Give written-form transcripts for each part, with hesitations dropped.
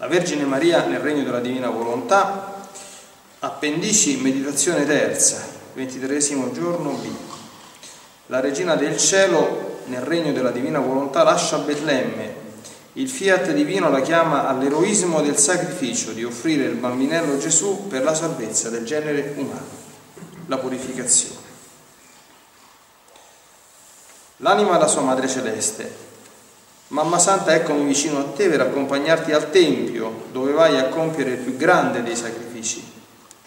La Vergine Maria nel regno della Divina Volontà, appendici, meditazione terza, 23° giorno B. La Regina del Cielo nel regno della Divina Volontà lascia Betlemme. Il Fiat divino la chiama all'eroismo del sacrificio di offrire il bambinello Gesù per la salvezza del genere umano, la purificazione. L'anima alla sua Madre Celeste. Mamma Santa, eccomi vicino a te per accompagnarti al Tempio, dove vai a compiere il più grande dei sacrifici,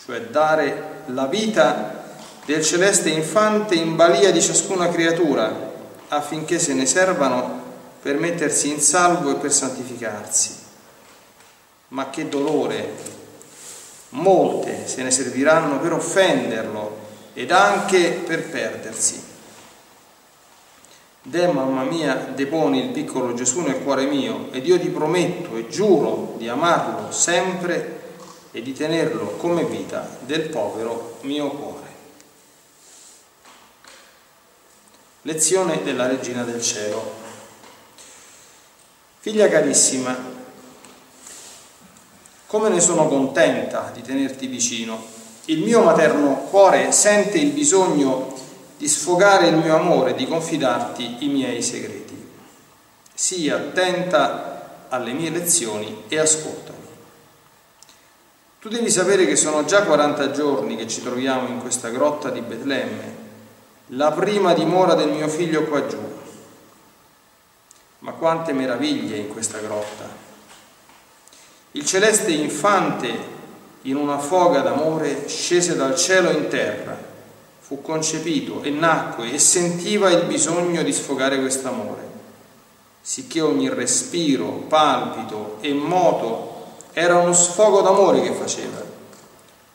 cioè dare la vita del celeste infante in balia di ciascuna creatura, affinché se ne servano per mettersi in salvo e per santificarsi. Ma che dolore! Molte se ne serviranno per offenderlo ed anche per perdersi. De, mamma mia, deponi il piccolo Gesù nel cuore mio, ed io ti prometto e giuro di amarlo sempre e di tenerlo come vita del povero mio cuore. Lezione della Regina del Cielo. Figlia carissima, come ne sono contenta di tenerti vicino. Il mio materno cuore sente il bisogno di sfogare il mio amore, di confidarti i miei segreti. Sii attenta alle mie lezioni e ascoltami. Tu devi sapere che sono già 40 giorni che ci troviamo in questa grotta di Betlemme, la prima dimora del mio figlio qua giù. Ma quante meraviglie in questa grotta! Il celeste infante, in una foga d'amore, scese dal cielo in terra, fu concepito e nacque e sentiva il bisogno di sfogare quest'amore, sicché ogni respiro, palpito e moto era uno sfogo d'amore che faceva,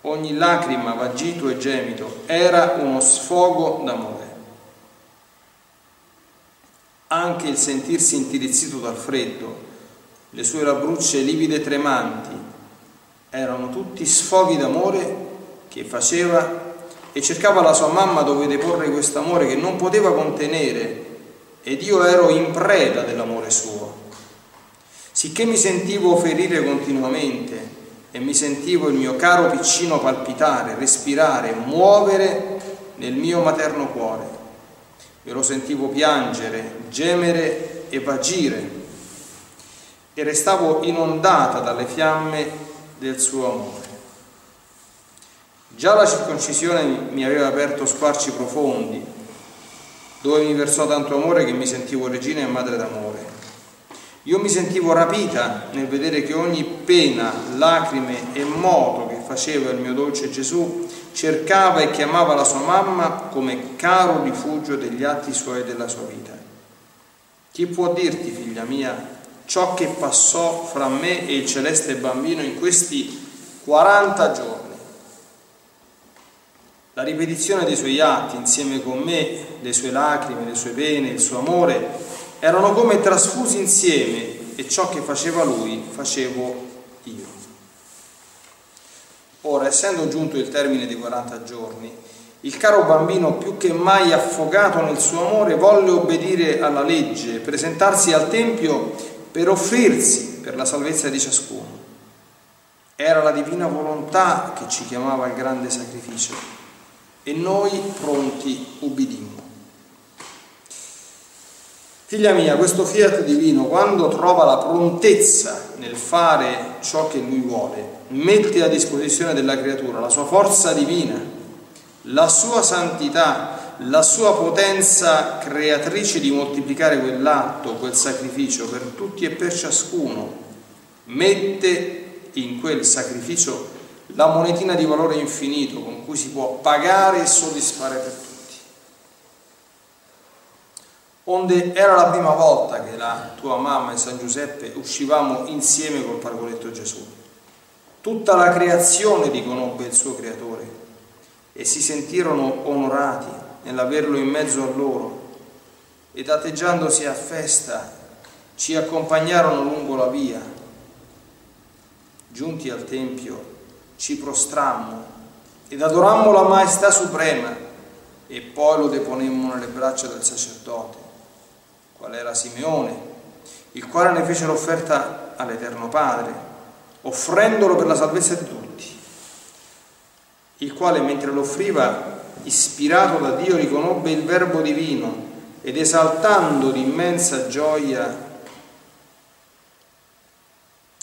ogni lacrima, vagito e gemito era uno sfogo d'amore. Anche il sentirsi intirizzito dal freddo, le sue labbrucce livide tremanti, erano tutti sfoghi d'amore che faceva e cercava la sua mamma dove deporre quest'amore che non poteva contenere, ed io ero in preda dell'amore suo, sicché mi sentivo ferire continuamente e mi sentivo il mio caro piccino palpitare, respirare, muovere nel mio materno cuore. Me lo sentivo piangere, gemere e vagire, e restavo inondata dalle fiamme del suo amore. Già la circoncisione mi aveva aperto squarci profondi, dove mi versò tanto amore che mi sentivo regina e madre d'amore. Io mi sentivo rapita nel vedere che ogni pena, lacrime e moto che faceva il mio dolce Gesù cercava e chiamava la sua mamma come caro rifugio degli atti suoi e della sua vita. Chi può dirti, figlia mia, ciò che passò fra me e il celeste bambino in questi 40 giorni? La ripetizione dei suoi atti insieme con me, le sue lacrime, le sue pene, il suo amore, erano come trasfusi insieme, e ciò che faceva lui facevo io. Ora, essendo giunto il termine dei 40 giorni, il caro bambino, più che mai affogato nel suo amore, volle obbedire alla legge, presentarsi al Tempio per offrirsi per la salvezza di ciascuno. Era la Divina Volontà che ci chiamava al grande sacrificio, e noi pronti ubbidimmo. Figlia mia, questo Fiat divino, quando trova la prontezza nel fare ciò che lui vuole, mette a disposizione della creatura la sua forza divina, la sua santità, la sua potenza creatrice di moltiplicare quell'atto, quel sacrificio per tutti e per ciascuno. Mette in quel sacrificio la monetina di valore infinito con cui si può pagare e soddisfare per tutti. Onde era la prima volta che la tua mamma e San Giuseppe uscivamo insieme col pargoletto Gesù. Tutta la creazione riconobbe il suo creatore e si sentirono onorati nell'averlo in mezzo a loro, ed atteggiandosi a festa ci accompagnarono lungo la via. Giunti al Tempio ci prostrammo ed adorammo la Maestà Suprema, e poi lo deponemmo nelle braccia del sacerdote, qual era Simeone, il quale ne fece l'offerta all'Eterno Padre, offrendolo per la salvezza di tutti, il quale mentre lo offriva, ispirato da Dio, riconobbe il Verbo divino ed esaltando di immensa gioia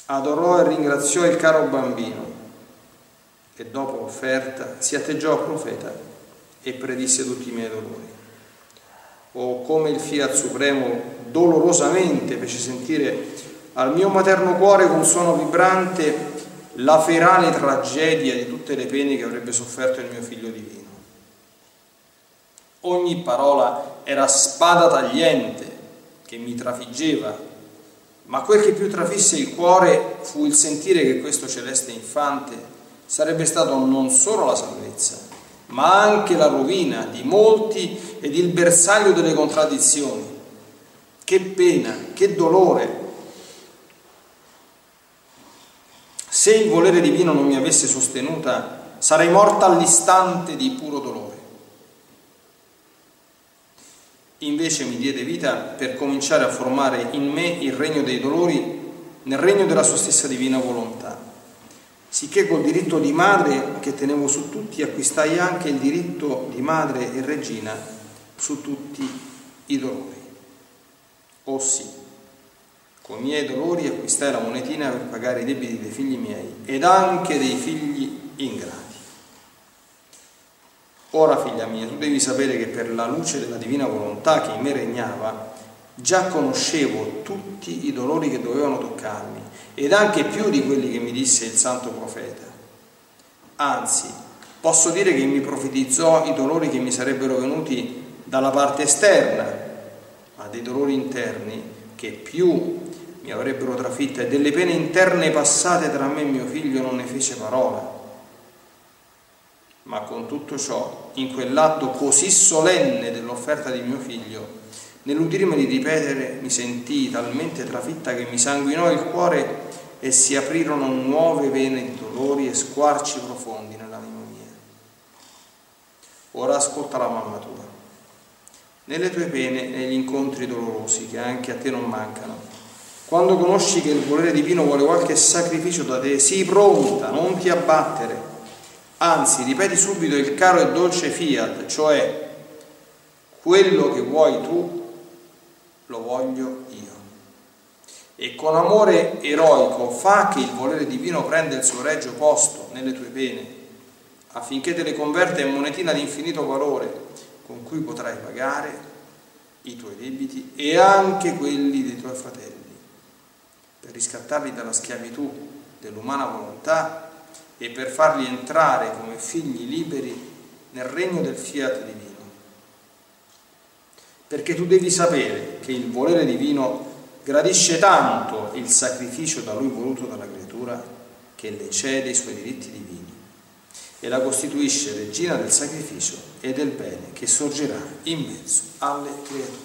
adorò e ringraziò il caro bambino che dopo l'offerta si atteggiò a profeta e predisse tutti i miei dolori. O come il Fiat Supremo dolorosamente fece sentire al mio materno cuore con suono vibrante la ferale tragedia di tutte le pene che avrebbe sofferto il mio figlio divino. Ogni parola era spada tagliente che mi trafiggeva, ma quel che più trafisse il cuore fu il sentire che questo celeste infante sarebbe stato non solo la salvezza, ma anche la rovina di molti ed il bersaglio delle contraddizioni. Che pena, che dolore! Se il volere divino non mi avesse sostenuta, sarei morta all'istante di puro dolore. Invece mi diede vita per cominciare a formare in me il regno dei dolori nel regno della sua stessa divina volontà, sicché col diritto di madre che tenevo su tutti acquistai anche il diritto di madre e regina su tutti i dolori. Oh sì, con i miei dolori acquistai la monetina per pagare i debiti dei figli miei ed anche dei figli ingrati. Ora, figlia mia, tu devi sapere che per la luce della divina volontà che in me regnava, già conoscevo tutti i dolori che dovevano toccarmi, ed anche più di quelli che mi disse il santo profeta. Anzi, posso dire che mi profetizzò i dolori che mi sarebbero venuti dalla parte esterna, ma dei dolori interni che più mi avrebbero trafitta e delle pene interne passate tra me e mio figlio non ne fece parola. Ma con tutto ciò, in quell'atto così solenne dell'offerta di mio figlio, nell'udirmeli ripetere mi sentii talmente trafitta che mi sanguinò il cuore e si aprirono nuove vene di dolori e squarci profondi nell'anima mia. Ora ascolta la mamma tua. Nelle tue pene e negli incontri dolorosi, che anche a te non mancano, quando conosci che il volere divino vuole qualche sacrificio da te, sii pronta, non ti abbattere. Anzi, ripeti subito il caro e dolce fiat, cioè quello che vuoi tu, lo voglio io. E con amore eroico fa che il volere divino prenda il suo regio posto nelle tue pene, affinché te le converta in monetina di infinito valore, con cui potrai pagare i tuoi debiti e anche quelli dei tuoi fratelli, per riscattarli dalla schiavitù dell'umana volontà e per farli entrare come figli liberi nel regno del Fiat divino. Perché tu devi sapere che il volere divino gradisce tanto il sacrificio da lui voluto dalla creatura che le cede i suoi diritti divini e la costituisce regina del sacrificio e del bene che sorgerà in mezzo alle creature.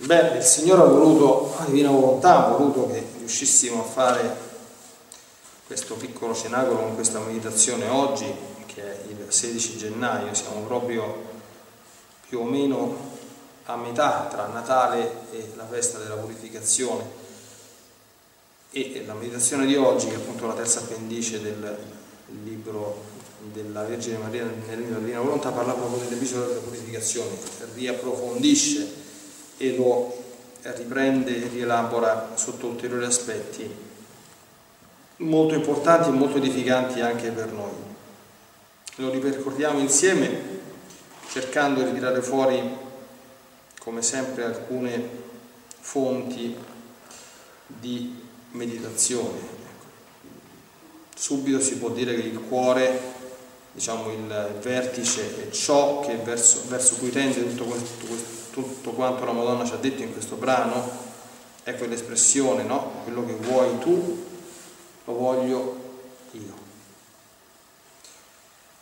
Beh, il Signore ha voluto, la Divina Volontà ha voluto che riuscissimo a fare questo piccolo cenacolo con questa meditazione oggi, che è il 16 gennaio, siamo proprio più o meno a metà tra Natale e la festa della purificazione, e la meditazione di oggi, che è appunto la terza appendice del libro della Vergine Maria nel Libro della Divina Volontà, parla proprio dell'episodio della purificazione, riapprofondisce e lo riprende e rielabora sotto ulteriori aspetti molto importanti e molto edificanti anche per noi. Lo ripercorriamo insieme cercando di tirare fuori come sempre alcune fonti di meditazione. Subito si può dire che il cuore, diciamo il vertice, è ciò che verso cui tende tutto quanto la Madonna ci ha detto in questo brano, è quell'espressione, no? Quello che vuoi tu, lo voglio io.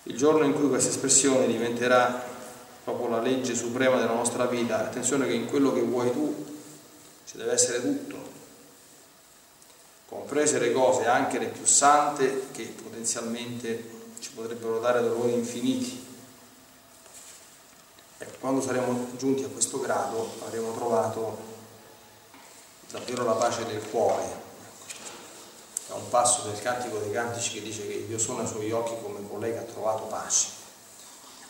Il giorno in cui questa espressione diventerà proprio la legge suprema della nostra vita, attenzione che in quello che vuoi tu ci deve essere tutto, comprese le cose anche le più sante che potenzialmente ci potrebbero dare dolori infiniti. Ecco, quando saremo giunti a questo grado avremo trovato davvero la pace del cuore. È un passo del Cantico dei Cantici che dice che Dio sono ai suoi occhi come colei che ha trovato pace.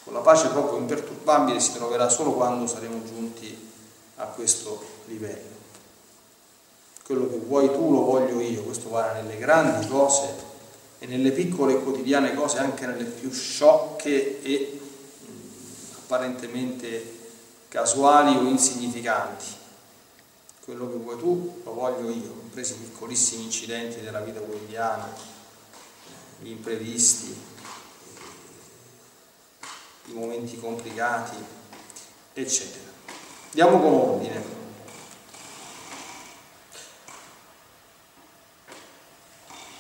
Quella pace proprio imperturbabile si troverà solo quando saremo giunti a questo livello. Quello che vuoi tu lo voglio io, questo vale nelle grandi cose e nelle piccole e quotidiane cose, anche nelle più sciocche e apparentemente casuali o insignificanti. Quello che vuoi tu lo voglio io, compresi i piccolissimi incidenti della vita quotidiana, gli imprevisti, i momenti complicati, eccetera. Andiamo con ordine.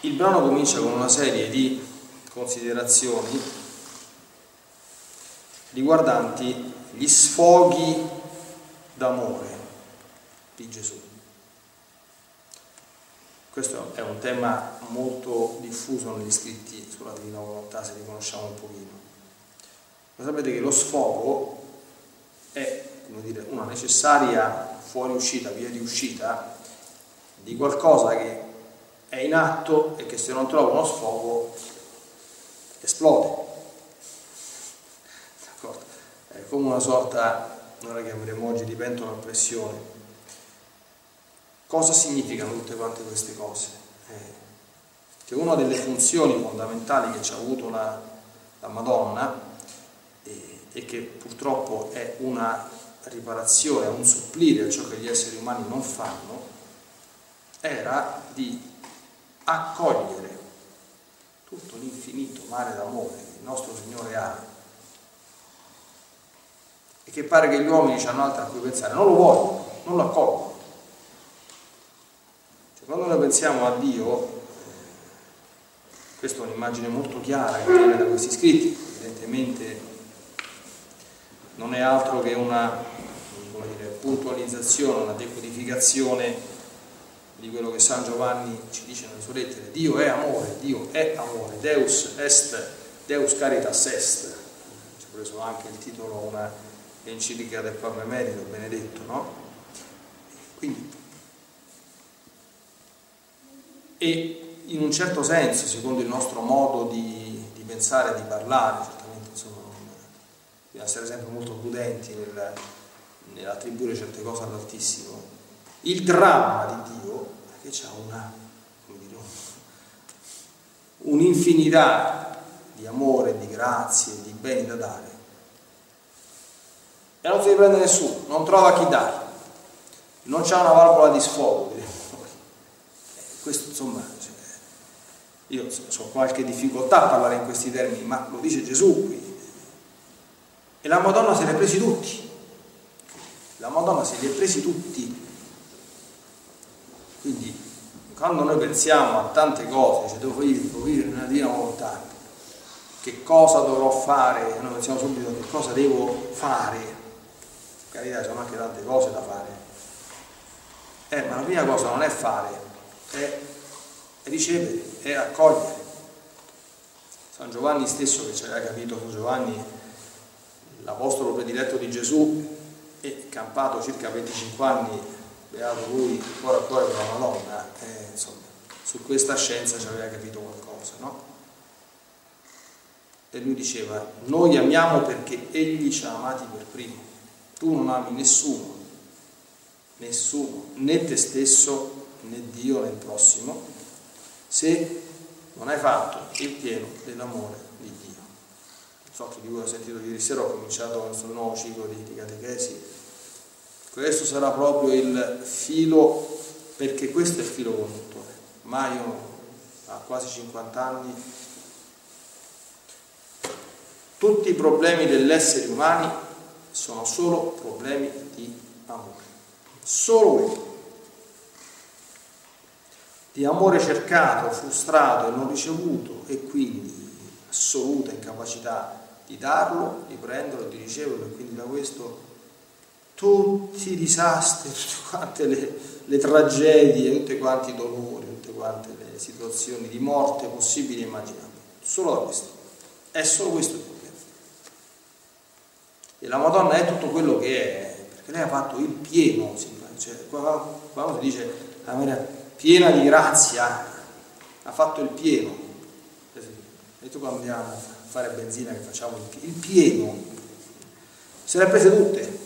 Il brano comincia con una serie di considerazioni riguardanti gli sfoghi d'amore di Gesù. Questo è un tema molto diffuso negli scritti sulla Divina Volontà, se li conosciamo un pochino. Ma sapete che lo sfogo è, come dire, una necessaria fuoriuscita, via di uscita di qualcosa che è in atto e che se non trova uno sfogo esplode. D'accordo? È come una sorta, noi la chiameremo oggi di pentola a pressione. Cosa significano tutte quante queste cose? Che una delle funzioni fondamentali che ci ha avuto la Madonna e che purtroppo è una riparazione, un supplire a ciò che gli esseri umani non fanno, era di accogliere tutto l'infinito mare d'amore che il nostro Signore ha e che pare che gli uomini hanno altro a cui pensare, non lo vogliono, non lo accolgono. Quando noi pensiamo a Dio, questa è un'immagine molto chiara che viene da questi scritti, evidentemente non è altro che una, come dire, puntualizzazione, una decodificazione di quello che San Giovanni ci dice nelle sue lettere. Dio è amore, Deus est, Deus caritas est. Ci ho preso anche il titolo una enciclica del Papa Emerito, Benedetto, no? Quindi, e in un certo senso, secondo il nostro modo di pensare, di parlare, certamente insomma, bisogna essere sempre molto prudenti nell'attribuire certe cose all'Altissimo, il dramma di Dio è che ha una, come dire, un'infinità di amore, di grazie, di beni da dare e non si riprende nessuno, non trova chi dare, non c'è una valvola di sfogo. Questo, insomma, io so qualche difficoltà a parlare in questi termini, ma lo dice Gesù qui. E la Madonna se li ha presi tutti. La Madonna se li ha presi tutti. Quindi, quando noi pensiamo a tante cose, cioè devo vivere nella Divina Volontà, che cosa dovrò fare? Noi pensiamo subito a che cosa devo fare. Per carità, ci sono anche tante cose da fare. Ma la prima cosa non è fare, è ricevere, è accogliere. San Giovanni stesso, che ci aveva capito, San Giovanni, l'apostolo prediletto di Gesù, e campato circa 25 anni, beato lui, cuore a cuore con la Madonna, insomma, su questa scienza ci aveva capito qualcosa, no? E lui diceva: noi amiamo perché egli ci ha amati per primo. Tu non ami nessuno, né te stesso, né Dio né il prossimo, se non hai fatto il pieno dell'amore di Dio. Non so chi di voi ha sentito ieri sera, ho cominciato questo nuovo ciclo di catechesi. Questo sarà proprio il filo, perché questo è il filo conduttore. Maio ha quasi 50 anni. Tutti i problemi dell'essere umano sono solo problemi di amore. Solo quello. Di amore cercato, frustrato e non ricevuto, e quindi assoluta incapacità di darlo, di prenderlo, di riceverlo, e quindi da questo tutti i disastri, tutte quante le tragedie, tutti quanti i dolori, tutte quante le situazioni di morte possibili e immaginabili. Solo da questo. È solo questo il problema. E la Madonna è tutto quello che è, perché lei ha fatto il pieno, si parla, cioè, qua uno dice la Maria piena di grazia ha fatto il pieno, e tu quando andiamo a fare benzina che facciamo il pieno, se le ha prese tutte.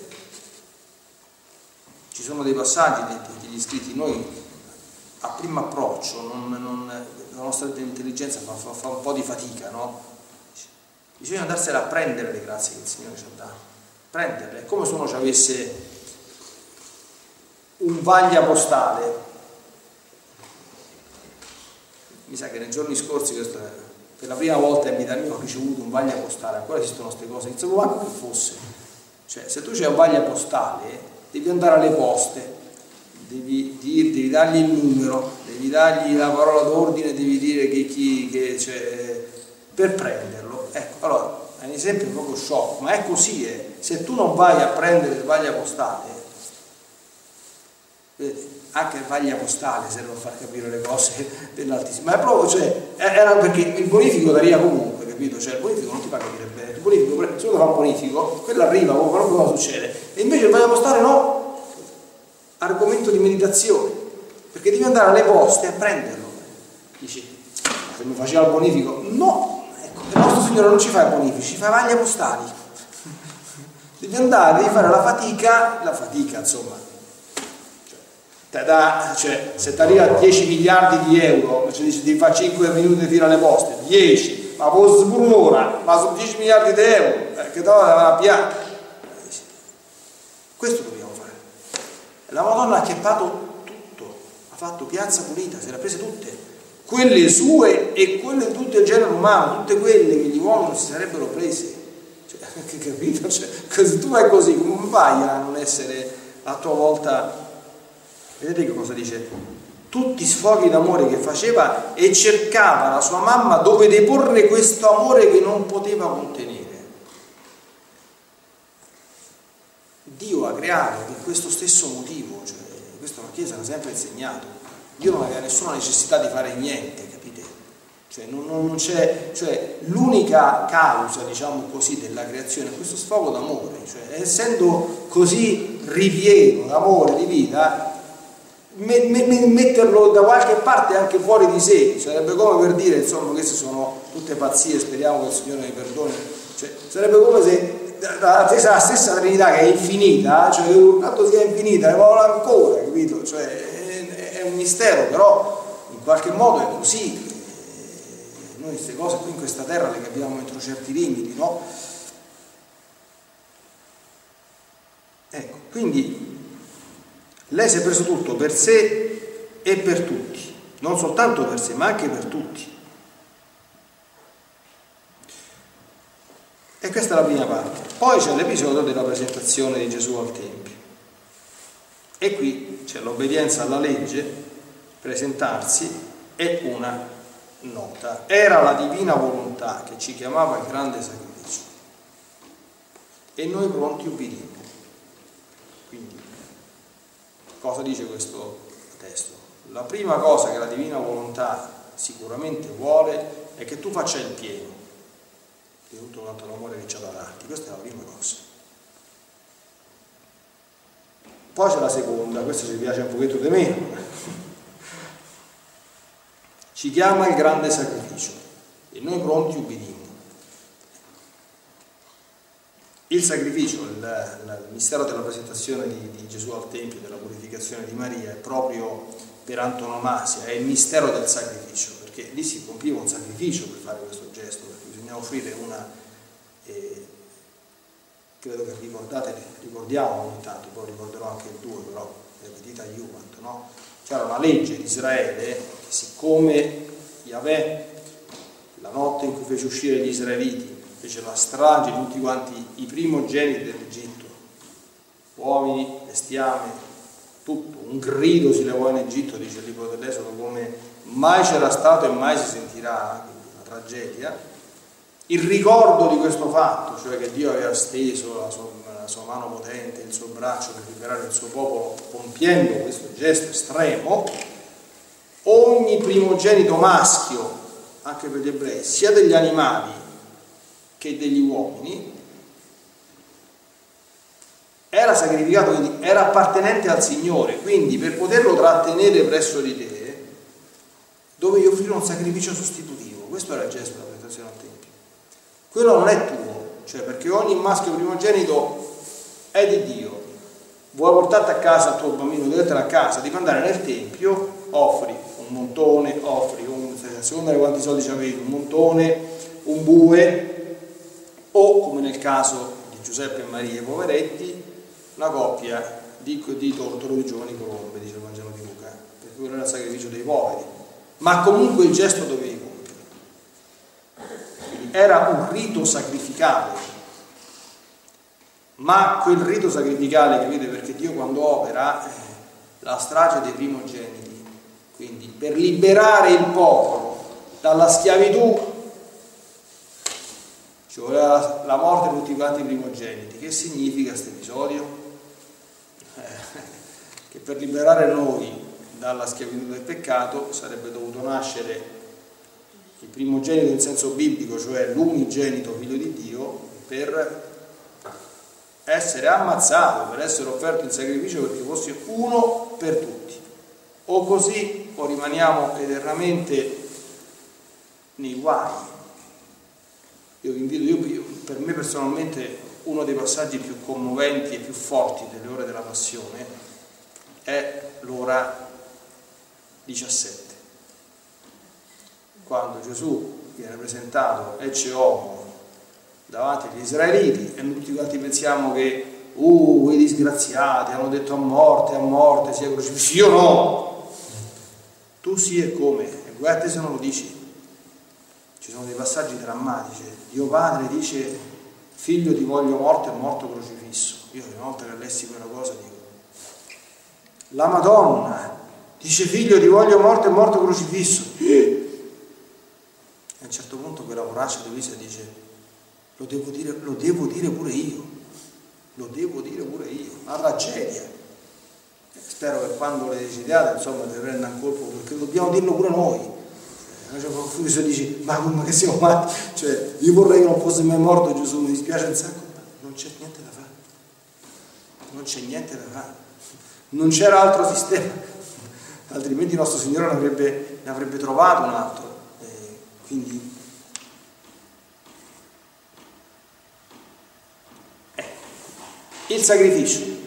Ci sono dei passaggi degli scritti, noi a primo approccio la nostra intelligenza fa un po' di fatica, no? Bisogna andarsela a prendere le grazie che il Signore ci ha dato, prenderle, è come se uno ci avesse un vaglia postale. Mi sa che nei giorni scorsi, per la prima volta in vita mia, ho ricevuto un vaglia postale. Ancora esistono queste cose, non sapevo neanche che fosse. Cioè, se tu c'hai un vaglia postale, devi andare alle poste, devi dargli il numero, devi dargli la parola d'ordine, devi dire che cioè, per prenderlo. Ecco, allora, è un esempio proprio sciocco, ma è così, se tu non vai a prendere il vaglia postale, vedete, anche il vaglia postale serve a far capire le cose dell'Altissimo, ma è proprio, cioè, era perché il bonifico daria comunque, capito? Cioè il bonifico non ti fa capire bene, il bonifico, se uno fa un bonifico, quello arriva, proprio cosa succede, e invece il vaglia postale no, argomento di meditazione, perché devi andare alle poste a prenderlo. Dici, se mi faceva il bonifico, no! Il nostro Signore non ci fa i bonifici, ci fa vaglia postali. Devi andare, devi fare la fatica insomma. Cioè, se ti arriva 10 miliardi di euro, cioè dici, ti fa 5 minuti fino alle poste, 10, ma posso un'ora, ma sono 10 miliardi di euro, perché dopo la arrabbiata. Questo dobbiamo fare. La Madonna ha acchiappato tutto, ha fatto piazza pulita, se l'ha presa tutte. Quelle sue e quelle di tutto il genere umano, tutte quelle che gli uomini si sarebbero prese, cioè, capito? Cioè, se tu vai così, come vai a non essere a tua volta? Vedete che cosa dice? Tutti sfoghi d'amore che faceva e cercava la sua mamma dove deporre questo amore che non poteva contenere. Dio ha creato per questo stesso motivo, cioè, questo la Chiesa l'ha sempre insegnato. Dio non aveva nessuna necessità di fare niente, capite? Cioè, non c'è, cioè, l'unica causa, diciamo così, della creazione è questo sfogo d'amore, cioè, essendo così ripieno d'amore, di vita, metterlo da qualche parte anche fuori di sé, sarebbe come per dire, insomma, queste sono tutte pazzie, speriamo che il Signore mi perdoni, cioè, sarebbe come se la stessa Trinità che è infinita, cioè, tanto sia infinita, ne vuole ancora, capito? Cioè, è un mistero, però in qualche modo è così. Noi queste cose qui in questa terra le capiamo entro certi limiti, no? Ecco, quindi lei si è preso tutto per sé e per tutti, non soltanto per sé ma anche per tutti. E questa è la prima parte. Poi c'è l'episodio della presentazione di Gesù al Tempio. E qui c'è l'obbedienza alla legge, presentarsi, e una nota. Era la divina volontà che ci chiamava il grande sacrificio. E noi pronti ubbidiamo. Quindi, cosa dice questo testo? La prima cosa che la divina volontà sicuramente vuole è che tu faccia il pieno di tutto quanto l'amore che c'è da darti. Questa è la prima cosa. Poi c'è la seconda, questa ci piace un pochetto di meno, ci chiama il grande sacrificio e noi pronti ubbidiamo. Il sacrificio, il mistero della presentazione di Gesù al Tempio, della purificazione di Maria, è proprio per antonomasia, è il mistero del sacrificio, perché lì si compiva un sacrificio per fare questo gesto, perché bisogna offrire una... credo che ricordiamo ogni tanto, poi ricorderò anche il 2, però dita Juvent, no? C'era una legge di Israele che, siccome Yahweh la notte in cui fece uscire gli israeliti fece la strage di tutti quanti i primogeniti dell'Egitto, uomini, bestiame, tutto, un grido si levò in Egitto, dice il libro dell'Esodo, come mai c'era stato e mai si sentirà, una tragedia. Il ricordo di questo fatto, cioè che Dio aveva steso la sua mano potente, il suo braccio per liberare il suo popolo, compiendo questo gesto estremo, ogni primogenito maschio, anche per gli ebrei, sia degli animali che degli uomini, era sacrificato, quindi era appartenente al Signore, quindi per poterlo trattenere presso di te dovevi offrire un sacrificio sostitutivo. Questo era il gesto della presentazione al Tempio. Quello non è tuo, cioè, perché ogni maschio primogenito è di Dio. Vuoi portarti a casa il tuo bambino, devi portarlo a casa, devi andare nel Tempio, offri un montone, offri un, a seconda di quanti soldi avevi, un montone, un bue, o come nel caso di Giuseppe e Maria, i poveretti, una coppia di tortoligioni colombe, dice il Vangelo di Luca, perché quello era il sacrificio dei poveri, ma comunque il gesto dovevi compiere. Quindi era un rito sacrificale, ma quel rito sacrificale, capite, perché Dio quando opera la strage dei primogeniti, quindi per liberare il popolo dalla schiavitù ci voleva la morte di tutti quanti i primogeniti. Che significa questo episodio? Che per liberare noi dalla schiavitù del peccato sarebbe dovuto nascere il primogenito in senso biblico, cioè l'unigenito figlio di Dio, per essere ammazzato, per essere offerto in sacrificio, perché fosse uno per tutti. O così o rimaniamo eternamente nei guai. Io vi invito, per me personalmente uno dei passaggi più commoventi e più forti delle ore della Passione è l'ora 17, quando Gesù viene presentato ecce homo davanti agli israeliti, e tutti quanti pensiamo che quei disgraziati hanno detto a morte, sia crocifisso. Io no! Tu sì e come? E guarda se non lo dici. Ci sono dei passaggi drammatici. Dio Padre dice: figlio ti voglio morto e morto crocifisso. Io ogni volta che lessi quella cosa dico: la Madonna dice figlio ti voglio morto e morto crocifisso. E a un certo punto quella poraccia di Luisa dice: lo devo dire pure io, una tragedia. Spero che quando le decidiate, insomma, le prenda un colpo, perché dobbiamo dirlo pure noi. Cioè, dici, ma che siamo matti? Cioè, io vorrei che non fosse mai morto Gesù, mi dispiace un sacco, ma non c'è niente da fare, non c'era altro sistema, altrimenti il nostro Signore ne avrebbe trovato un altro. Quindi il sacrificio,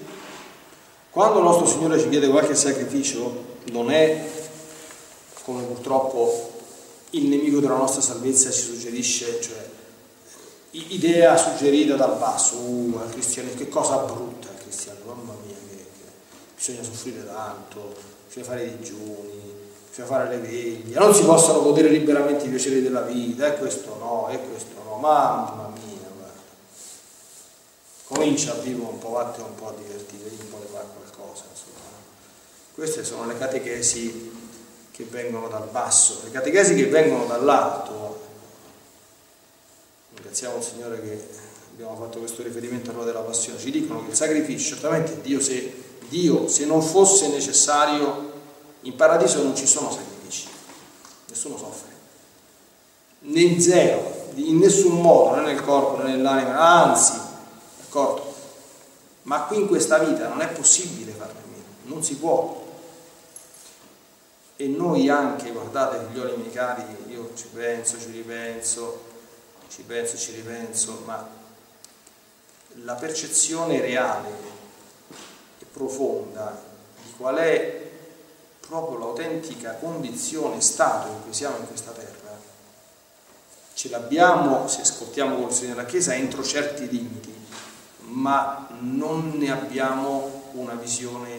quando il nostro Signore ci chiede qualche sacrificio, non è, come purtroppo il nemico della nostra salvezza ci suggerisce, cioè idea suggerita dal basso, al cristiano, che cosa brutta il cristiano, mamma mia, che bisogna soffrire tanto, bisogna fare i digiuni, bisogna fare le veglie, non si possono godere liberamente i piaceri della vita, e questo no, mamma mia. Comincia a vivere un po', vatte un po' a divertire, un po' a fare qualcosa, insomma. Queste sono le catechesi che vengono dal basso. Le catechesi che vengono dall'alto, ringraziamo il Signore che abbiamo fatto questo riferimento all'ora della Passione, ci dicono che il sacrificio, certamente Dio se non fosse necessario, in paradiso non ci sono sacrifici, nessuno soffre, né zero, in nessun modo, né nel corpo né nell'anima, anzi. Ma qui in questa vita non è possibile farne meno, non si può. E noi anche, guardate figlioli miei cari, io ci penso, ma la percezione reale e profonda di qual è proprio l'autentica condizione, stato in cui siamo in questa terra, ce l'abbiamo, se ascoltiamo col Signore della Chiesa, entro certi limiti, ma non ne abbiamo una visione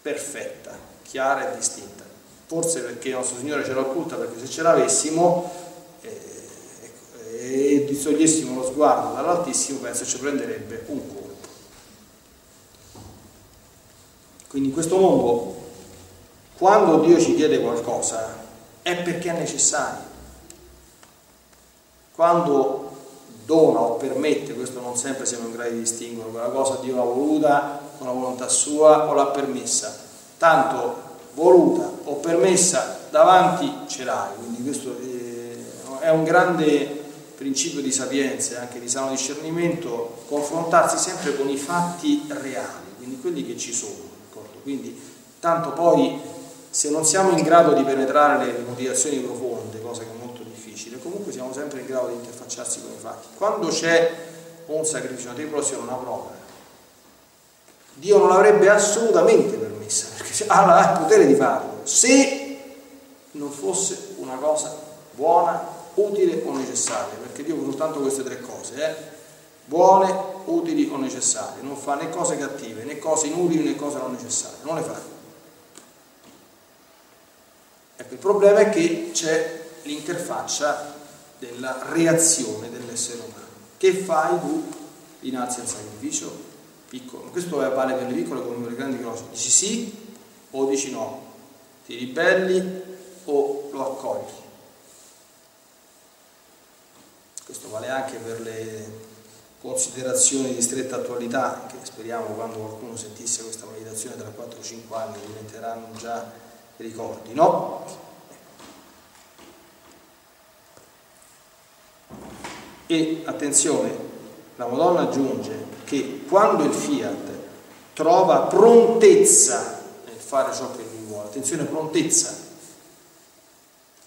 perfetta, chiara e distinta, forse perché il nostro Signore ce l'ha occulta, perché se ce l'avessimo e distogliessimo lo sguardo dall'Altissimo, penso ci prenderebbe un colpo. Quindi in questo mondo, quando Dio ci chiede qualcosa è perché è necessario. Quando dona o permette, questo non sempre siamo in grado di distinguere, quella cosa Dio l'ha voluta con la volontà sua o l'ha permessa, tanto voluta o permessa davanti ce l'hai, quindi questo è un grande, principio di sapienza e anche di sano discernimento, confrontarsi sempre con i fatti reali, quindi quelli che ci sono, d'accordo? Quindi tanto poi se non siamo in grado di penetrare le motivazioni profonde, cosa che è molto difficile, comunque siamo sempre in grado di interfacciarsi con i fatti. Quando c'è un sacrificio, una tribolazione, una prova, Dio non l'avrebbe assolutamente permessa, perché ha il potere di farlo, se non fosse una cosa buona, utile o necessaria, perché Dio fa soltanto queste tre cose, buone, utili o necessarie, non fa né cose cattive, né cose inutili, né cose non necessarie, non le fa. Ecco, il problema è che c'è l'interfaccia della reazione dell'essere umano. Che fai tu dinanzi al sacrificio? Piccolo. Questo vale per le piccole come per le grandi cose. Dici sì o dici no, ti ribelli o lo accogli. Questo vale anche per le considerazioni di stretta attualità, che speriamo quando qualcuno sentisse questa meditazione tra 4-5 anni diventeranno già ricordi, no? E attenzione, la Madonna aggiunge che quando il Fiat trova prontezza nel fare ciò che lui vuole, attenzione, prontezza,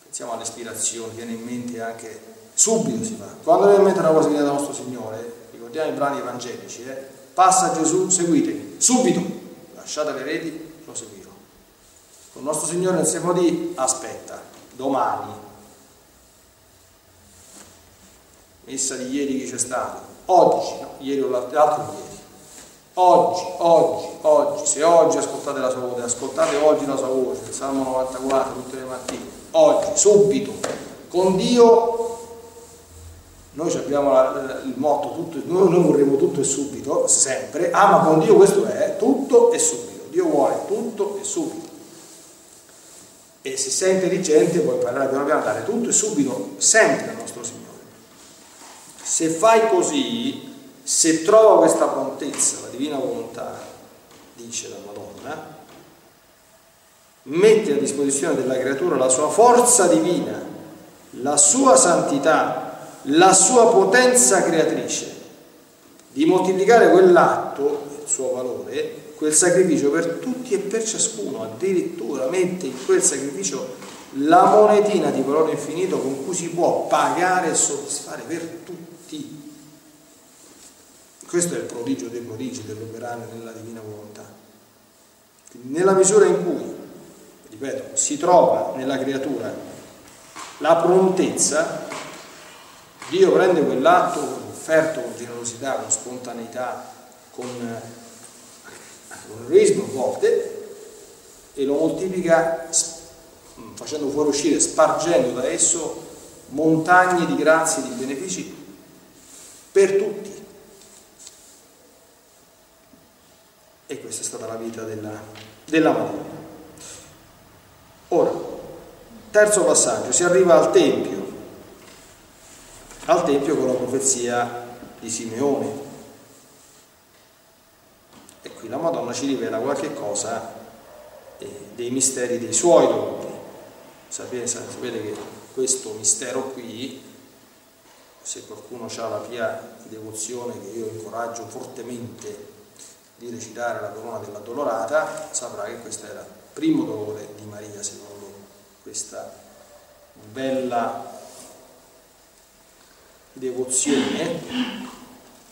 pensiamo all'espirazione, viene in mente anche subito si fa, quando viene in mente una cosa viene da nostro Signore, ricordiamo i brani evangelici, passa Gesù, seguitemi, subito, lasciate le reti, lo seguirò. Con il nostro Signore non siamo di aspetta, domani. Messa di ieri che c'è stata, oggi, no, ieri o l'altro ieri, oggi, se oggi ascoltate la sua voce, ascoltate oggi la sua voce, il Salmo 94 tutte le mattine, oggi, subito, con Dio, noi abbiamo il motto, tutto, noi vorremmo tutto e subito, sempre, ma con Dio questo è tutto e subito, Dio vuole tutto e subito. E se sei intelligente puoi imparare piano piano a dare tutto e subito, sempre al nostro Signore. Se fai così, se trova questa prontezza, la Divina Volontà, dice la Madonna, mette a disposizione della creatura la sua forza divina, la sua santità, la sua potenza creatrice, di moltiplicare quell'atto, il suo valore, quel sacrificio per tutti e per ciascuno, addirittura mette in quel sacrificio la monetina di valore infinito con cui si può pagare e soddisfare per tutti. Questo è il prodigio dei prodigi dell'operare nella Divina Volontà. Quindi nella misura in cui, ripeto, si trova nella creatura la prontezza, Dio prende quell'atto offerto con generosità, con spontaneità, con eroismo a volte, e lo moltiplica facendo fuoriuscire, spargendo da esso montagne di grazie e di benefici per tutti. E questa è stata la vita della Madonna. Ora, terzo passaggio, si arriva al Tempio con la profezia di Simeone. E qui la Madonna ci rivela qualche cosa dei misteri dei suoi doni. Sapete che questo mistero qui, se qualcuno ha la pia di devozione, che io incoraggio fortemente di recitare la Corona della Dolorata, saprà che questo era il primo dolore di Maria, secondo questa bella devozione,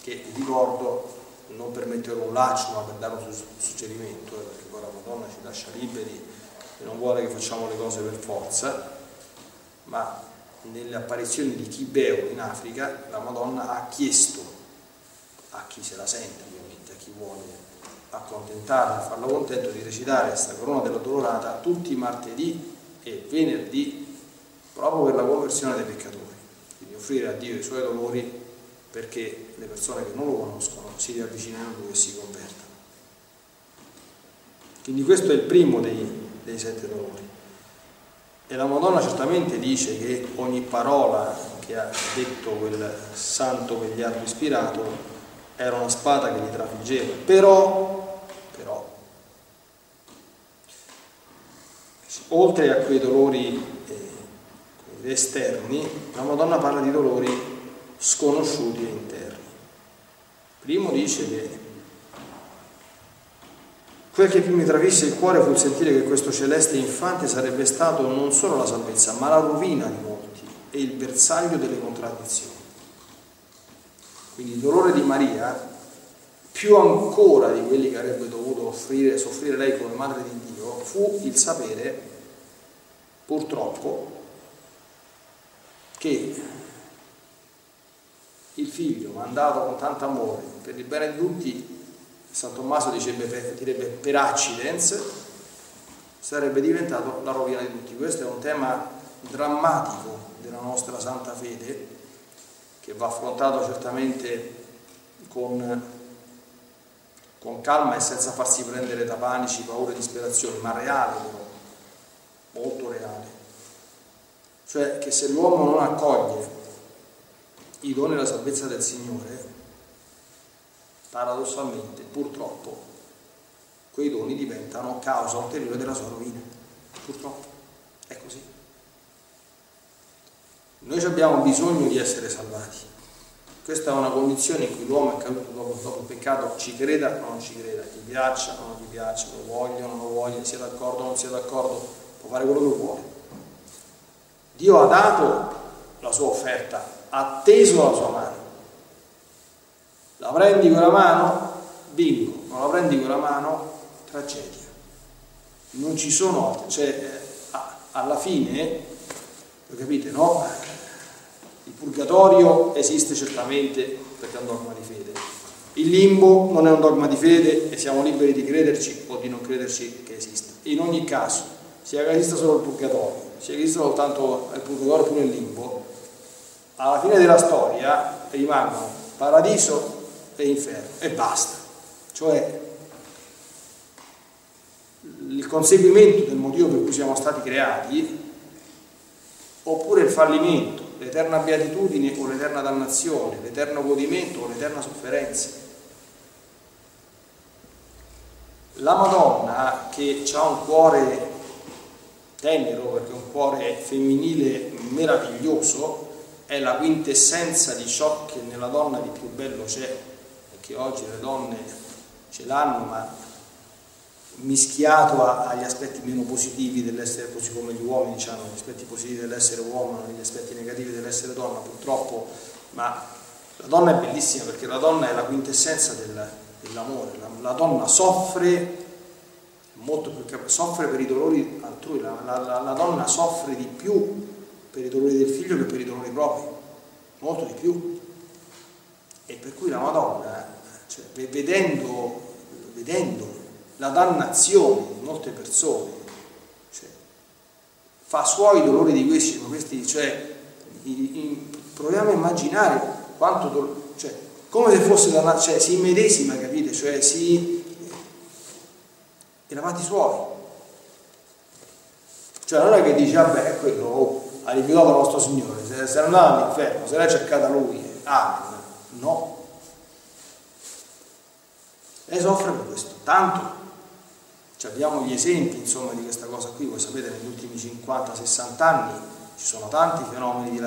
che vi ricordo non per mettere un laccio ma per dare un suggerimento, perché poi la Madonna ci lascia liberi e non vuole che facciamo le cose per forza, ma nelle apparizioni di Chibeo in Africa la Madonna ha chiesto a chi se la sente, chi vuole accontentarla, farla contento, di recitare questa Corona della Dolorata tutti i martedì e venerdì proprio per la conversione dei peccatori, quindi offrire a Dio i suoi dolori perché le persone che non lo conoscono si riavvicinano a lui e si convertano. Quindi questo è il primo dei sette dolori, e la Madonna certamente dice che ogni parola che ha detto quel santo vegliato ispirato era una spada che li trafiggeva, però, oltre a quei dolori esterni, la Madonna parla di dolori sconosciuti e interni. Primo dice che quel che più mi travisse il cuore fu il sentire che questo celeste infante sarebbe stato non solo la salvezza, ma la rovina di molti e il bersaglio delle contraddizioni. Quindi il dolore di Maria, più ancora di quelli che avrebbe dovuto soffrire lei come madre di Dio, fu il sapere, purtroppo, che il figlio mandato con tanto amore per il bene di tutti, San Tommaso direbbe per accidens, sarebbe diventato la rovina di tutti. Questo è un tema drammatico della nostra santa fede, che va affrontato certamente con calma e senza farsi prendere da panici, paure e disperazioni, ma reale, però, molto reale. Cioè che se l'uomo non accoglie i doni e la salvezza del Signore, paradossalmente, purtroppo, quei doni diventano causa ulteriore della sua rovina. Purtroppo è così. Noi abbiamo bisogno di essere salvati. Questa è una condizione in cui l'uomo è caduto dopo il peccato, ci creda o non ci creda, gli piaccia o non gli piaccia, lo voglio o non lo voglio, sia d'accordo o non sia d'accordo, può fare quello che vuole. Dio ha dato la sua offerta, ha teso la sua mano. La prendi con la mano, bingo, non la prendi con la mano, tragedia. Non ci sono altre, cioè alla fine, lo capite, no? Il purgatorio esiste certamente perché è un dogma di fede. Il limbo non è un dogma di fede e siamo liberi di crederci o di non crederci che esista. In ogni caso, sia che esista solo il purgatorio, sia che esista soltanto il purgatorio oppure il limbo, alla fine della storia rimangono paradiso e inferno e basta. Cioè il conseguimento del motivo per cui siamo stati creati, oppure il fallimento, l'eterna beatitudine o l'eterna dannazione, l'eterno godimento o l'eterna sofferenza. La Madonna, che ha un cuore tenero perché è un cuore femminile meraviglioso, è la quintessenza di ciò che nella donna di più bello c'è, perché oggi le donne ce l'hanno, ma mischiato agli aspetti meno positivi dell'essere, così come gli uomini hanno gli aspetti positivi dell'essere uomo, gli aspetti negativi dell'essere donna, purtroppo. Ma la donna è bellissima perché la donna è la quintessenza dell'amore. La donna soffre molto più, soffre per i dolori altrui, la donna soffre di più per i dolori del figlio che per i dolori propri, molto di più. E per cui la Madonna, cioè, vedendo la dannazione di molte persone, cioè, fa suoi i dolori di questi, cioè, proviamo a immaginare quanto dolore, cioè, come se fosse dannato, cioè, si medesima, capite? Cioè, eravate i suoi. Cioè, non è che dice, vabbè, quello ha rifiutato il nostro Signore, se è andato all'inferno, se l'ha cercata lui, no. E soffre per questo, tanto. Abbiamo gli esempi, insomma, di questa cosa qui. Voi sapete, negli ultimi 50-60 anni ci sono tanti fenomeni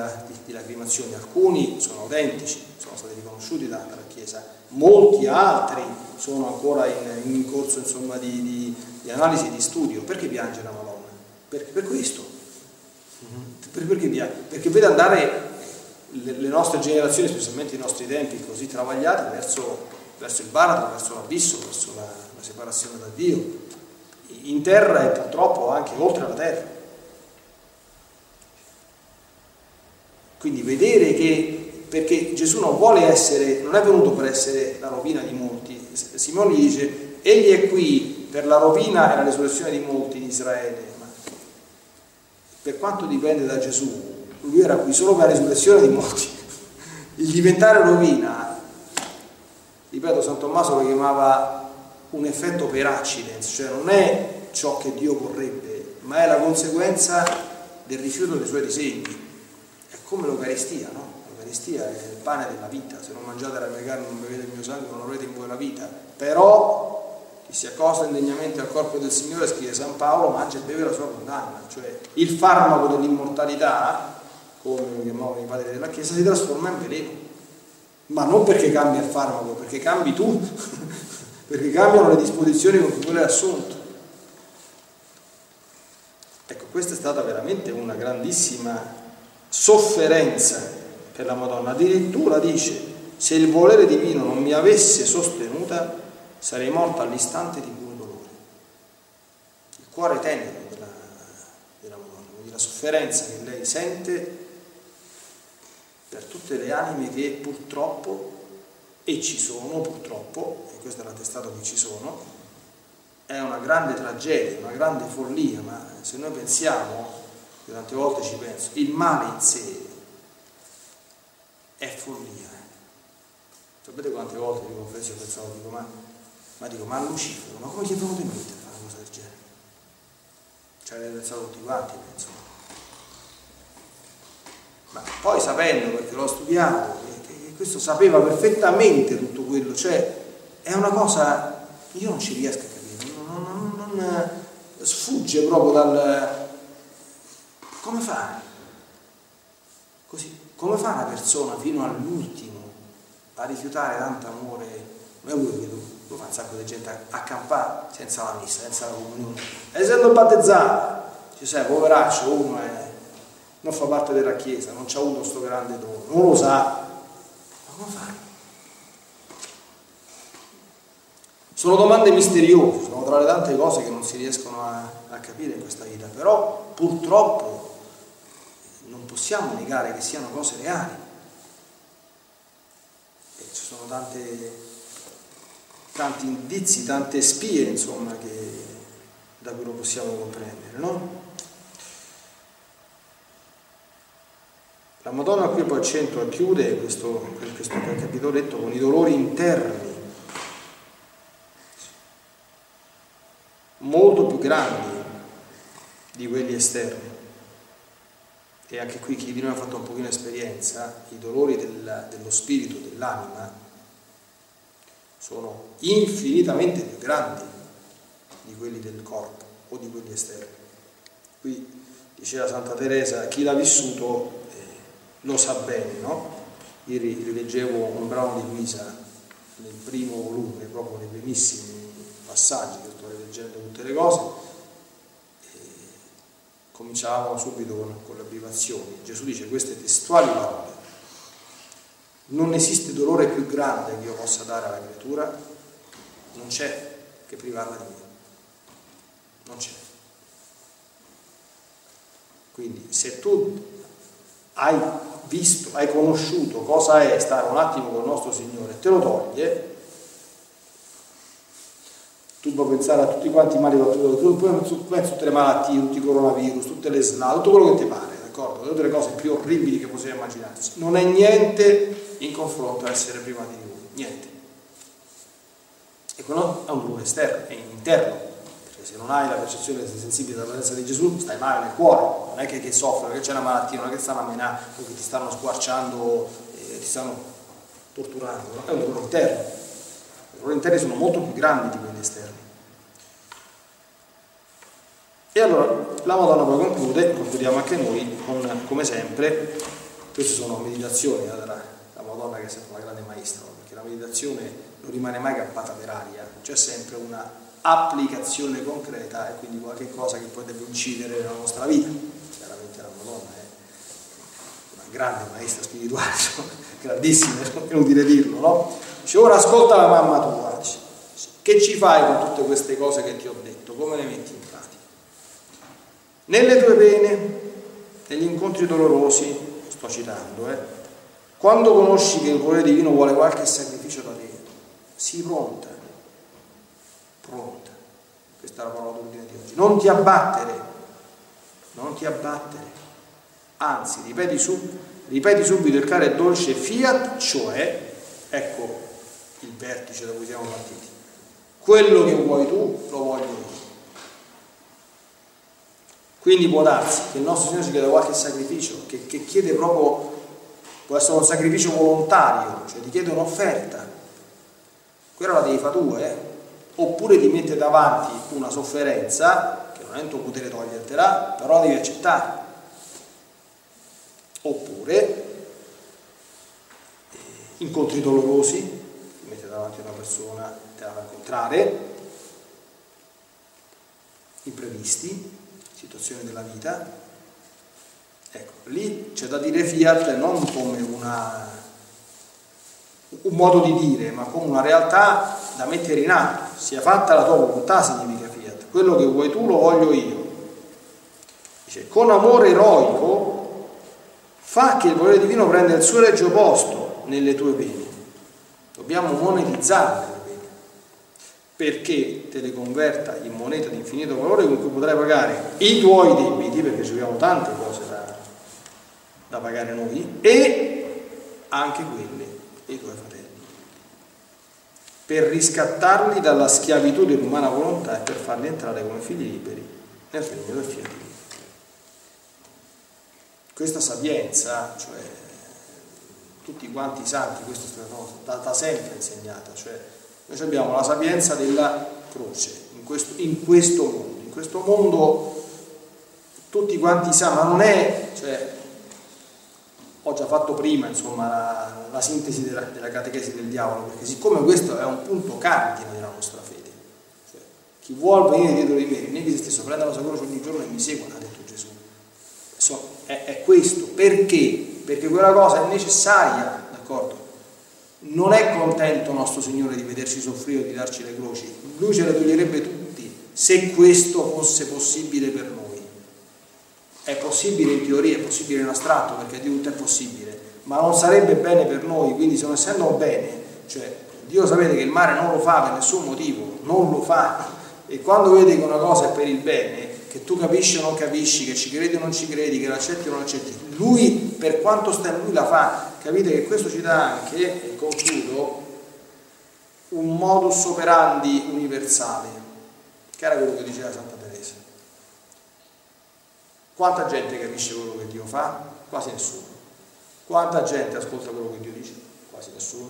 di lacrimazione, alcuni sono autentici, sono stati riconosciuti dalla Chiesa, molti altri sono ancora in corso, insomma, di analisi e di studio. Perché piange la Madonna? Per questo. Perché piange? Perché vede andare le nostre generazioni, specialmente i nostri tempi, così travagliati verso il baratro, verso l'abisso, verso la separazione da Dio, in terra e purtroppo anche oltre la terra. Quindi vedere che, perché Gesù non vuole essere, non è venuto per essere la rovina di molti. Simeone dice, egli è qui per la rovina e la resurrezione di molti in Israele. Ma per quanto dipende da Gesù, lui era qui solo per la resurrezione di molti. Il diventare rovina, ripeto, San Tommaso lo chiamava un effetto per accidens, cioè non è ciò che Dio vorrebbe, ma è la conseguenza del rifiuto dei suoi disegni. È come l'Eucaristia, no? L'Eucaristia è il pane della vita, se non mangiate la mia carne, non bevete il mio sangue, non avrete in voi la vita. Però chi si accosta indegnamente al corpo del Signore, scrive San Paolo, mangia e beve la sua condanna. Cioè il farmaco dell'immortalità, come lo chiamavano i padri della Chiesa, si trasforma in veleno. ma non perché cambia il farmaco, perché cambi tu, perché cambiano le disposizioni con cui tu l'hai assunto. Ecco, questa è stata veramente una grandissima sofferenza per la Madonna. Addirittura dice: se il volere divino non mi avesse sostenuta, sarei morta all'istante di puro dolore. Il cuore tenero della Madonna, quindi la sofferenza che lei sente per tutte le anime che purtroppo, e ci sono purtroppo, e questo è l'attestato che ci sono, è una grande tragedia, una grande follia. Ma se noi pensiamo, io tante volte ci penso, il male in sé è follia. Sapete quante volte, io confesso, pensavo, dico, ma Lucifero, ma come gli è venuto in mente a fare una cosa del genere? Cioè, l'avete pensato tutti quanti, penso. Ma poi, sapendo, perché l'ho studiato, che questo sapeva perfettamente tutto quello, cioè è una cosa che io non ci riesco a capire, non sfugge proprio dal... Come fa? Così, come fa una persona fino all'ultimo a rifiutare tanto amore? Non è quello che lo fa un sacco di gente a campare senza la messa, senza la comunione. Essendo battezzato, ci sai, poveraccio, uno non fa parte della Chiesa, non c'ha avuto sto grande dono, non lo sa. Ma come fa? Sono domande misteriose, sono tra le tante cose che non si riescono a capire in questa vita, però purtroppo non possiamo negare che siano cose reali. E ci sono tanti indizi, tante spie, insomma, che da cui lo possiamo comprendere, no? La Madonna qui poi accentua e chiude questo capitoletto con i dolori interni, molto più grandi di quelli esterni. E anche qui chi di noi ha fatto un pochino esperienza, i dolori dello spirito, dell'anima, sono infinitamente più grandi di quelli del corpo o di quelli esterni. Qui diceva Santa Teresa, chi l'ha vissuto lo sa bene, no? Ieri rileggevo un brano di Luisa nel primo volume, proprio nei primissimi passaggi, che sto rileggendo tutte le cose, e cominciavamo subito con l'abbrivazione. Gesù dice queste testuali parole: non esiste dolore più grande che io possa dare alla creatura, non c'è, che privarla di me, non c'è. Quindi se tu hai visto, hai conosciuto cosa è stare un attimo con il nostro Signore, te lo toglie, tu puoi pensare a tutti quanti i mali, tu pensi a tutte le malattie, tutti i coronavirus, tutte le SLA, tutto quello che ti pare, d'accordo? Tutte le cose più orribili che possiamo immaginarsi. Non è niente in confronto a essere privati di Lui, niente. E quello è un dolore esterno, è interno. Se non hai la percezione sensibile della presenza di Gesù, stai male nel cuore, non è che soffrono, che c'è una malattia, non è che stanno a menà, o che ti stanno squarciando, ti stanno torturando, no? È un dolore interno. I dolori interni sono molto più grandi di quelli esterni. E allora la Madonna poi concludiamo anche noi con, come sempre, queste sono meditazioni, la Madonna che è stata una grande maestra, perché la meditazione non rimane mai campata per aria, c'è sempre una applicazione concreta e quindi qualche cosa che poi deve incidere nella nostra vita. Chiaramente la Madonna è una grande maestra spirituale, grandissima, è inutile dirlo, no? Dice: ora ascolta la mamma tua, che ci fai con tutte queste cose che ti ho detto, come le metti in pratica? Nelle tue pene, negli incontri dolorosi, sto citando, quando conosci che il volere divino vuole qualche sacrificio da te, sii pronta, questa è la parola d'ordine di oggi, non ti abbattere, anzi ripeti subito il caro e dolce Fiat, cioè, ecco il vertice da cui siamo partiti: quello che vuoi tu lo voglio io. Quindi può darsi che il nostro Signore ci chieda qualche sacrificio, che chiede proprio, può essere un sacrificio volontario, cioè ti chiede un'offerta, quella la devi fare tu, oppure ti mette davanti una sofferenza che non è in tuo potere togliertela, però devi accettare. Oppure incontri dolorosi, ti metti davanti a una persona, te la va a incontrare, imprevisti, situazioni della vita. Ecco, lì c'è da dire Fiat non come un modo di dire, ma come una realtà da mettere in atto. Sia fatta la tua volontà significa Fiat, quello che vuoi tu lo voglio io. Dice, con amore eroico fa che il volere divino prenda il suo regio posto nelle tue pene. Dobbiamo monetizzare le pene perché te le converta in moneta di infinito valore con cui potrai pagare i tuoi debiti, perché ci abbiamo tante cose da pagare noi, e anche quelli dei tuoi fratelli, per riscattarli dalla schiavitù dell'umana volontà e per farli entrare come figli liberi nel regno del Fiat. Questa sapienza, cioè tutti quanti i santi, questa è stata data sempre insegnata, cioè noi abbiamo la sapienza della croce in questo mondo tutti quanti sanno, ma non è, cioè, ho già fatto prima, insomma, la sintesi della catechesi del diavolo, perché siccome questo è un punto cardine della nostra fede, cioè, chi vuol venire dietro di me, rinneghi se stesso, prenda la sua croce ogni giorno e mi segua, ha detto Gesù. È questo, perché? Perché quella cosa è necessaria, d'accordo? Non è contento nostro Signore di vederci soffrire o di darci le croci, Lui ce le toglierebbe tutti se questo fosse possibile per noi. È possibile in teoria, è possibile in astratto, perché Dio tutto è possibile, ma non sarebbe bene per noi, quindi se non essendo bene, cioè Dio sapete che il male non lo fa per nessun motivo, non lo fa, e quando vede che una cosa è per il bene, che tu capisci o non capisci, che ci credi o non ci credi, che l'accetti o non accetti, Lui per quanto sta in Lui la fa. Capite che questo ci dà anche, e concludo, un modus operandi universale, che era quello che diceva Santa Teresa. Quanta gente capisce quello che Dio fa? Quasi nessuno. Quanta gente ascolta quello che Dio dice? Quasi nessuno.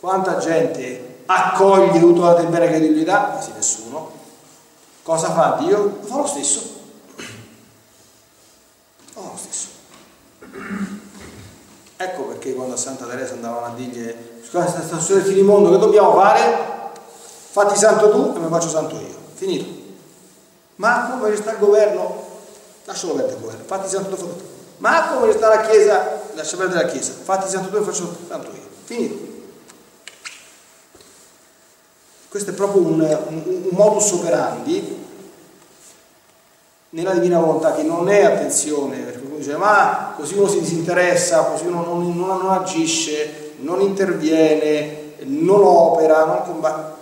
Quanta gente accoglie tutto il bene che Dio gli dà? Quasi nessuno. Cosa fa Dio? Fa lo stesso. Fa lo stesso. Ecco perché quando a Santa Teresa andavano a dirgli sta succedendo il mondo, che dobbiamo fare? Fatti santo tu e mi faccio santo io. Finito. Ma come ci sta il governo? Lascialo perdere il governo, fatti santo tu, ma come sta la chiesa, lascia perdere la chiesa, fatti santo tu e faccio tanto io, finito. Questo è proprio un modus operandi nella divina volontà, che non è, attenzione, perché uno dice ma così uno si disinteressa, così uno non agisce, non interviene, non opera, non combatte.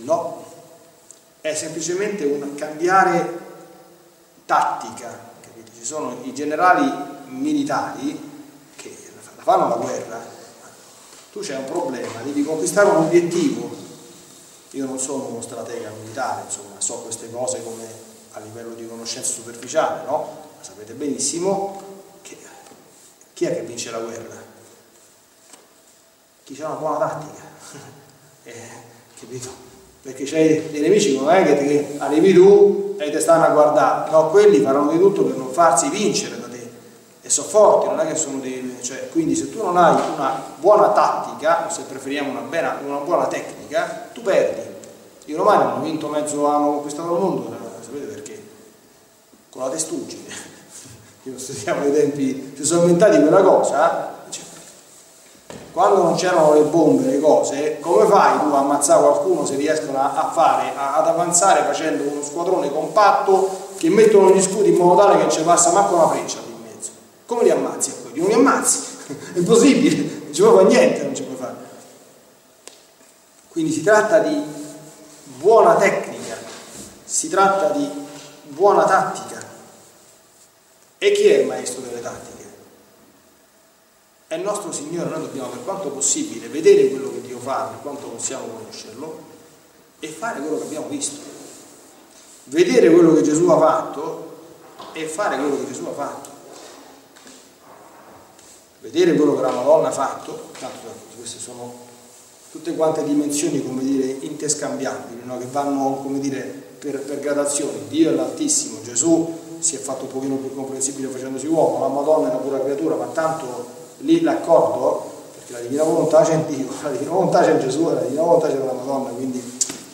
No, è semplicemente un cambiare tattica, capite? Ci sono i generali militari che fanno la guerra, tu c'hai un problema, devi conquistare un obiettivo. Io non sono uno stratega militare, insomma, so queste cose come a livello di conoscenza superficiale, no? Ma sapete benissimo che chi è che vince la guerra? Chi c'ha una buona tattica, capito? Perché c'hai dei nemici, non è che arrivi tu e ti stanno a guardare, no, quelli faranno di tutto per non farsi vincere da te, e sono forti, non è che sono dei, cioè, quindi se tu non hai una buona tattica, o se preferiamo una buona tecnica, tu perdi. I romani hanno vinto mezzo, hanno conquistato il mondo, sapete perché? Con la testuggine. Io studiamo ai tempi, si sono inventati quella cosa. Quando non c'erano le bombe, le cose, come fai tu a ammazzare qualcuno se riescono ad avanzare facendo uno squadrone compatto che mettono gli scudi in modo tale che ci passa manco una freccia lì in mezzo? Come li ammazzi a quelli? Non li ammazzi, è impossibile, non ci puoi fare niente, non ci puoi fare. Quindi si tratta di buona tecnica, si tratta di buona tattica. E chi è il maestro delle tattiche? È il nostro Signore. Noi dobbiamo per quanto possibile vedere quello che Dio fa, per quanto possiamo conoscerlo, e fare quello che abbiamo visto, vedere quello che Gesù ha fatto e fare quello che Gesù ha fatto, vedere quello che la Madonna ha fatto. Tanto queste sono tutte quante dimensioni, come dire, interscambiabili, no? Che vanno, come dire, per gradazioni. Dio è l'Altissimo, Gesù si è fatto un pochino più comprensibile facendosi uomo, la Madonna è una pura creatura, ma tanto lì l'accordo, perché la Divina Volontà c'è in Dio, la Divina Volontà c'è in Gesù, la Divina Volontà c'è nella Madonna, quindi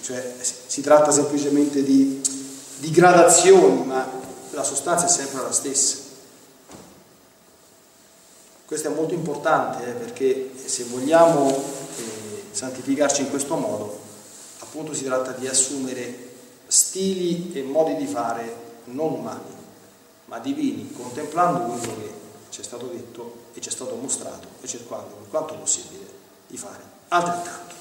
cioè, si tratta semplicemente di gradazioni, ma la sostanza è sempre la stessa. Questo è molto importante perché se vogliamo santificarci in questo modo, appunto si tratta di assumere stili e modi di fare non umani, ma divini, contemplando quello che ci è stato detto e ci è stato mostrato e cercando per quanto possibile di fare altrettanto.